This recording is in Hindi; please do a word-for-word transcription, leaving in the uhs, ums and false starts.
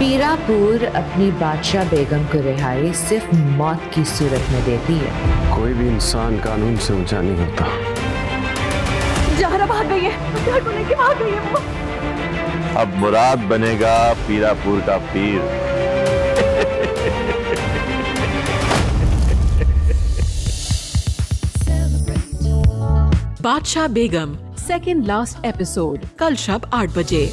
पीरापुर अपनी बादशाह बेगम को रिहाई सिर्फ मौत की सूरत में देती है। कोई भी इंसान कानून से ऊंचा नहीं होता। जहरा भाग गई है, भाग गई है वो। अब मुराद बनेगा पीरापुर का पीर। बादशाह बेगम सेकेंड लास्ट एपिसोड कल शाम आठ बजे।